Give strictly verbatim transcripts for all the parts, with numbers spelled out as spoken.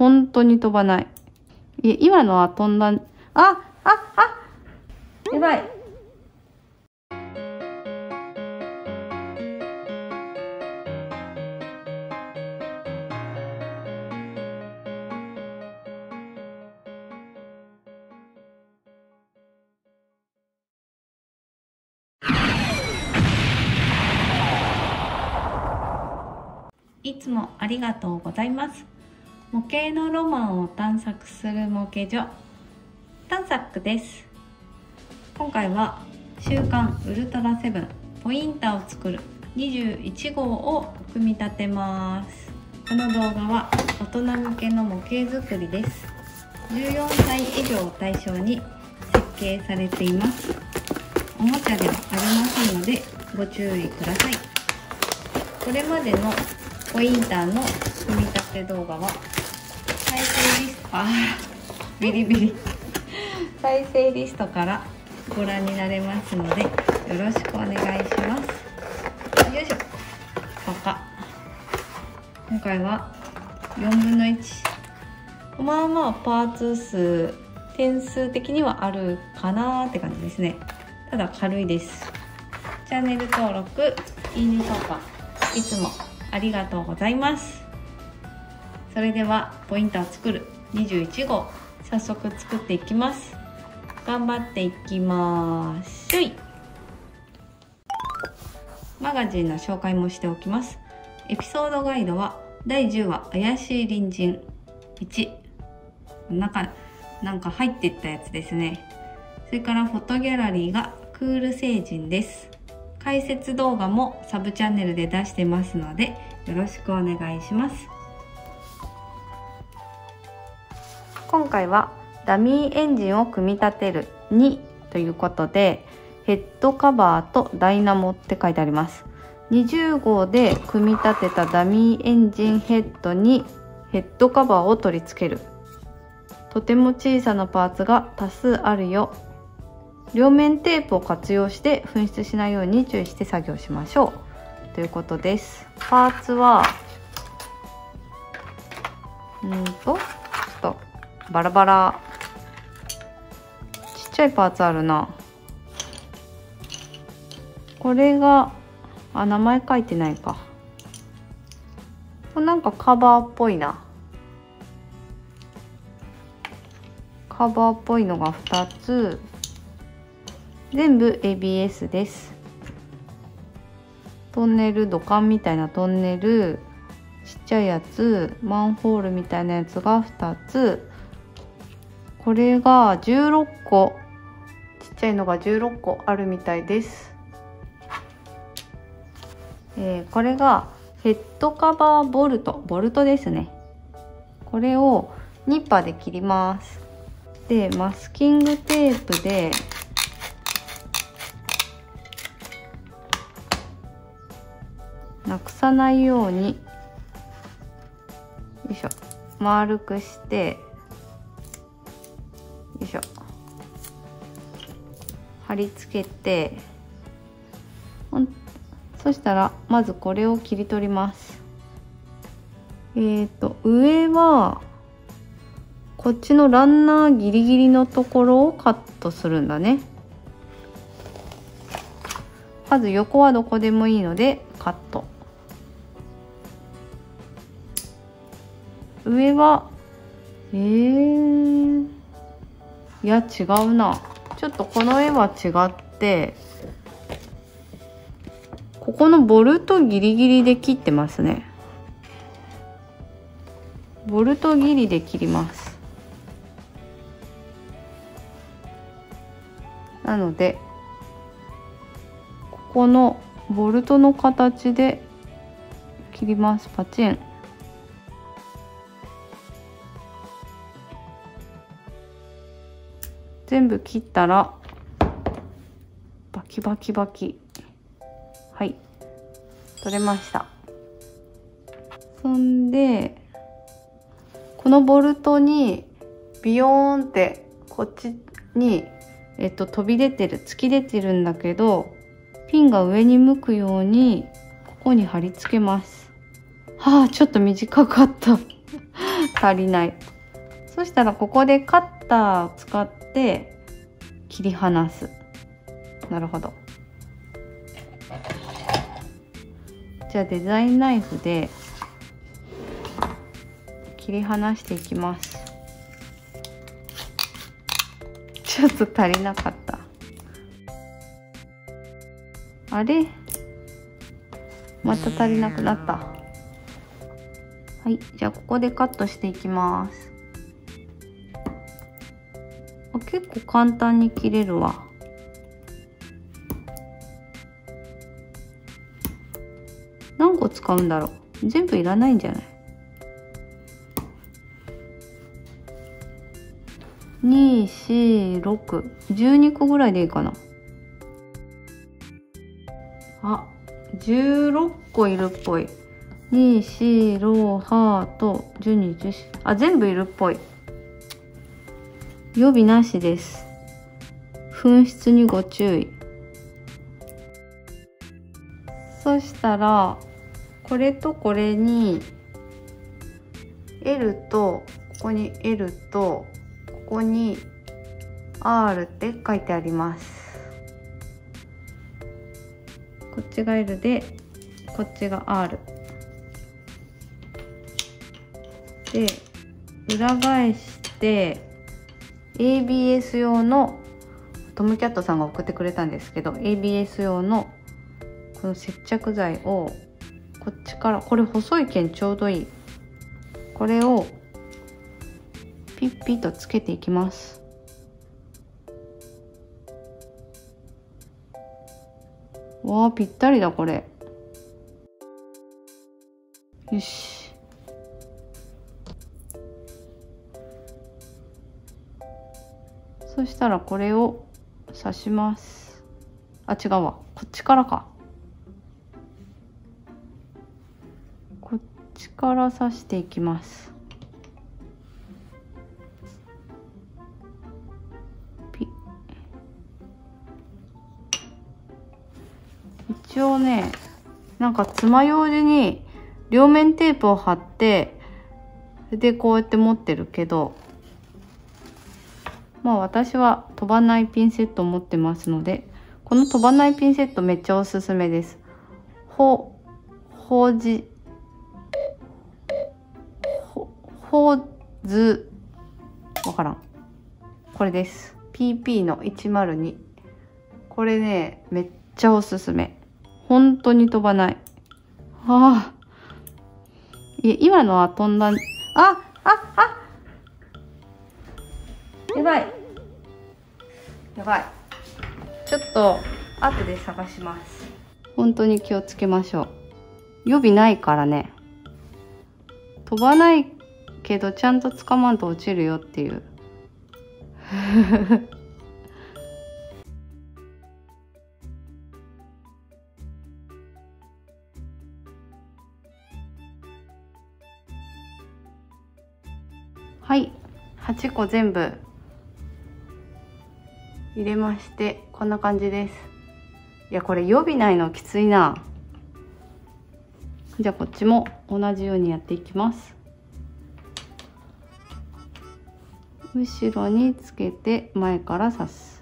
本当に飛ばない。いや、今のは飛んだ。あ、あ、あ、やばい。いつもありがとうございます。模型のロマンを探索する模型所探索です。今回は週刊ウルトラセブンポインターを作るにじゅういちごうを組み立てます。この動画は大人向けの模型作りです。じゅうよんさい以上を対象に設計されています。おもちゃではありませんのでご注意ください。これまでのポインターの組み立て動画は再生リスト、あビリビリ再生リストからご覧になれますのでよろしくお願いします。よいしょ。パカ。今回はよんぶんのいち。まあまあパーツ数、点数的にはあるかなーって感じですね。ただ軽いです。チャンネル登録、いいね評価、いつもありがとうございます。それではポインター作るにじゅういちごう早速作っていきます。頑張っていきましょい。マガジンの紹介もしておきます。エピソードガイドはだいじゅうわ怪しい隣人いち。中なんか入っていったやつですね。それからフォトギャラリーがクール星人です。解説動画もサブチャンネルで出してますのでよろしくお願いします。今回はダミーエンジンを組み立てるにということでヘッドカバーとダイナモって書いてあります。にじゅうごうで組み立てたダミーエンジンヘッドにヘッドカバーを取り付ける。とても小さなパーツが多数あるよ。両面テープを活用して紛失しないように注意して作業しましょうということです。パーツはうんとちょっとバラバラ、ちっちゃいパーツあるな。これがあ名前書いてないか。なんかカバーっぽいな。カバーっぽいのがふたつ。全部 エービーエス です。トンネル、土管みたいなトンネル、ちっちゃいやつ、マンホールみたいなやつがふたつ。これがじゅうろっこ、ちっちゃいのがじゅうろっこあるみたいです。えー、これがヘッドカバーボルト、ボルトですね。これをニッパーで切ります。で、マスキングテープでなくさないように、よいしょ、丸くして、よいしょ、貼り付けて、そしたらまずこれを切り取ります。えっと上はこっちのランナーギリギリのところをカットするんだね。まず横はどこでもいいのでカット。上はえー、いや違うな。ちょっとこの絵は違って、ここのボルトギリギリで切ってますね。ボルトギリで切ります。なのでこのボルトの形で切ります。パチン。全部切ったらバキバキバキ。はい、取れました。そんでこのボルトにビヨーンってこっちに、えっと、飛び出てる、突き出てるんだけど、ピンが上に向くようにここに貼り付けます。はあ、ちょっと短かった足りない。そしたらここでカッターを使って切り離す。なるほど。じゃあデザインナイフで切り離していきます。ちょっと足りなかった。あれ？また足りなくなった。はい、じゃあここでカットしていきます。あ、結構簡単に切れるわ。何個使うんだろう。全部いらないんじゃない？に、よん、ろく、じゅうにこぐらいでいいかな。あ、じゅうろっこいるっぽい。に、よん、ろく、はち、じゅうに、じゅうよん。あ、全部いるっぽい。予備なしです。紛失にご注意。そしたら、これとこれに、エル と、ここに エル と、ここに アール って書いてあります。こっちが エル で、こっちが アール。で、裏返して、エービーエス 用の、トムキャットさんが送ってくれたんですけど、エービーエス 用のこの接着剤を、こっちから、これ細い剣ちょうどいい。これを、ピッピッとつけていきます。わあ、ぴったりだこれ。よし。そしたらこれを刺します。あ、違うわ。こっちからか。こっちから刺していきます。一応ね、なんか爪楊枝に両面テープを貼って、でこうやって持ってるけど、まあ私は飛ばないピンセットを持ってますので、この飛ばないピンセットめっちゃおすすめです。ほ、ほうじ、ほ、ほうず、わからん。これです。ピーピー のいちまるに。これね、めっちゃおすすめ。本当に飛ばない。ああ。いや、今のは飛んだ。あ、あ、あ。やばい。やばい。ちょっと、後で探します。本当に気をつけましょう。予備ないからね。飛ばないけど、ちゃんと捕まんと落ちるよっていう。はい、はちこ全部入れましてこんな感じです。いや、これ予備ないのきついな。じゃあこっちも同じようにやっていきます。後ろにつけて前から刺す。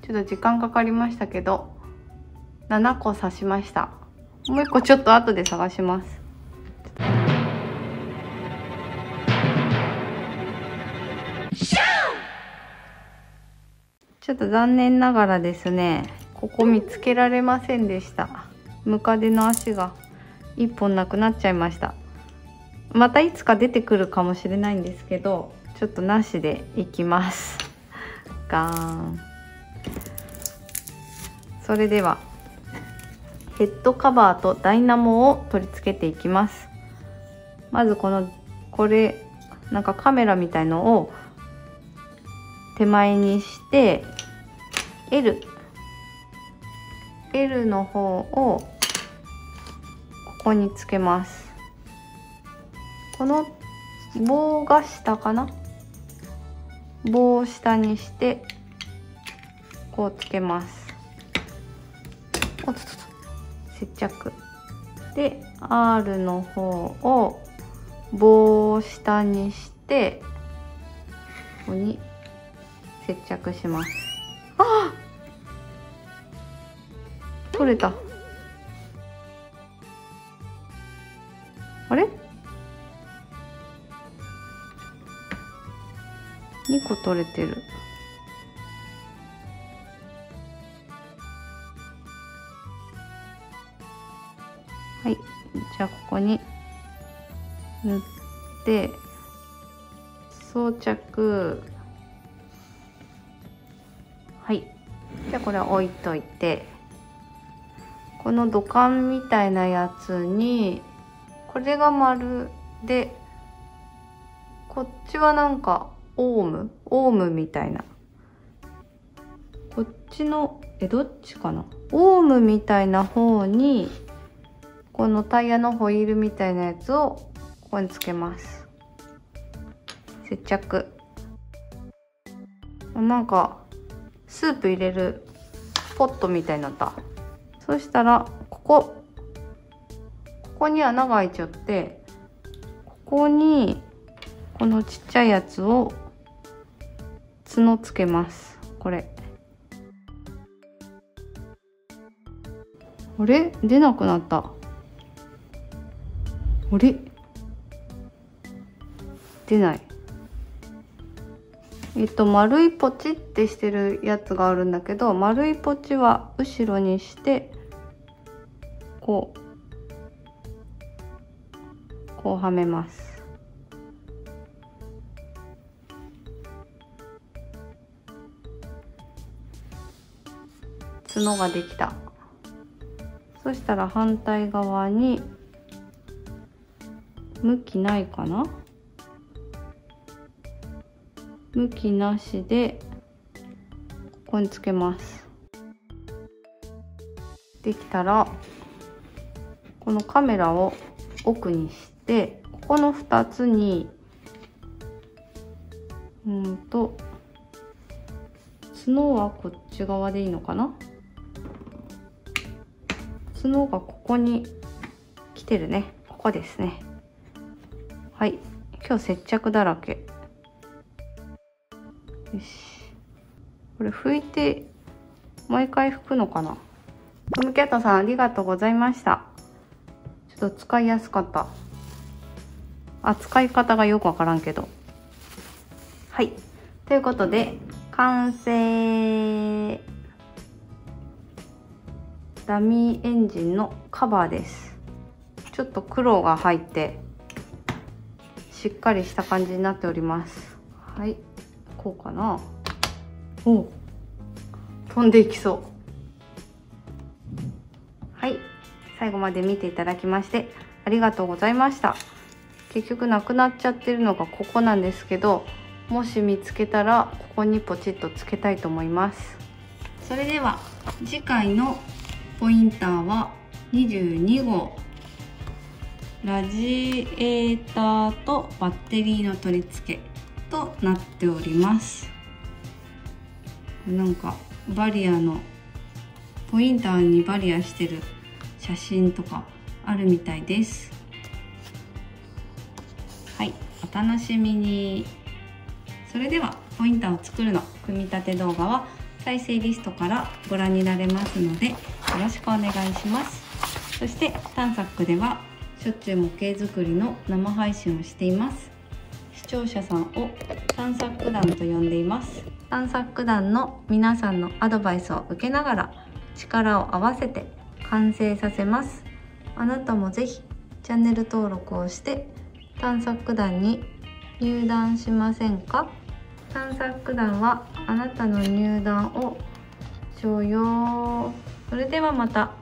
ちょっと時間かかりましたけどななこ刺しました。もういっこちょっと後で探します。ちょっと残念ながらですね、ここ見つけられませんでした。ムカデの足がいっぽんなくなっちゃいました。またいつか出てくるかもしれないんですけど、ちょっとなしでいきます。ガーン。それではヘッドカバーとダイナモを取り付けていきます。まずこのこれなんかカメラみたいのを手前にして エル エル の方をここにつけます。この棒が下かな、棒を下にしてこうつけます。おっとっと接着で アール の方を棒を下にしてここに接着します。ああ、取れた。あれ？にこ取れてる。はい、じゃあここに塗って装着。はい、じゃあこれ置いといて、この土管みたいなやつにこれが丸でこっちはなんかオウムオウムみたいな、こっちのえどっちかな、オウムみたいな方にこのタイヤのホイールみたいなやつをここにつけます。接着、なんかスープ入れるポットみたいになった。そしたらここここに穴が開いちゃって、ここにこのちっちゃいやつを角つけます。これあれ出なくなった。あれ出ない。えっと、丸いポチってしてるやつがあるんだけど、丸いポチは後ろにしてこうこうはめます。角ができた。そしたら反対側に向きないかな、向きなしでここにつけます。できたらこのカメラを奥にして、ここのふたつにうんと角はこっち側でいいのかな、角がここに来てるね、ここですね。はい、今日接着だらけ。よし、これ拭いて毎回拭くのかな。トムキャットさんありがとうございました。ちょっと使いやすかった。あ、使い方がよくわからんけど。はい、ということで完成。ダミーエンジンのカバーです。ちょっと黒が入ってしっかりした感じになっております。はい、こうかな。お、飛んでいきそう。はい、最後まで見ていただきましてありがとうございました。結局なくなっちゃってるのがここなんですけど、もし見つけたらここにポチッとつけたいと思います。それでは次回のポインターはにじゅうにごう、ラジエーターとバッテリーの取り付けとなっております。なんかバリアのポインターにバリアしてる写真とかあるみたいです。はい、お楽しみに。それではポインターを作るの組み立て動画は再生リストからご覧になれますのでよろしくお願いします。そして探索ではしょっちゅう模型作りの生配信をしています。視聴者さんを探索団と呼んでいます。探索団の皆さんのアドバイスを受けながら力を合わせて完成させます。あなたもぜひチャンネル登録をして探索団に入団しませんか。探索団はあなたの入団を所要。それではまた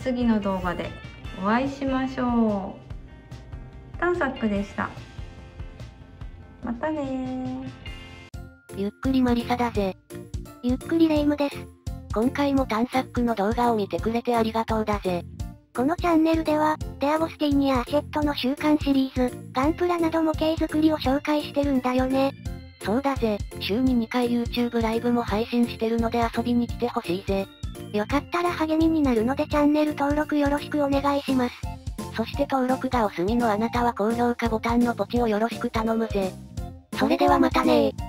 次の動画でお会いしましょう。探索でした。またねー。ゆっくりマリサだぜ。ゆっくりレイムです。今回も探索の動画を見てくれてありがとうだぜ。このチャンネルでは、デアゴスティーニやアシェットの週刊シリーズ、ガンプラなど模型作りを紹介してるんだよね。そうだぜ、週ににかい YouTube ライブも配信してるので遊びに来てほしいぜ。よかったら励みになるのでチャンネル登録よろしくお願いします。そして登録がお済みのあなたは高評価ボタンのポチをよろしく頼むぜ。それではまたねー。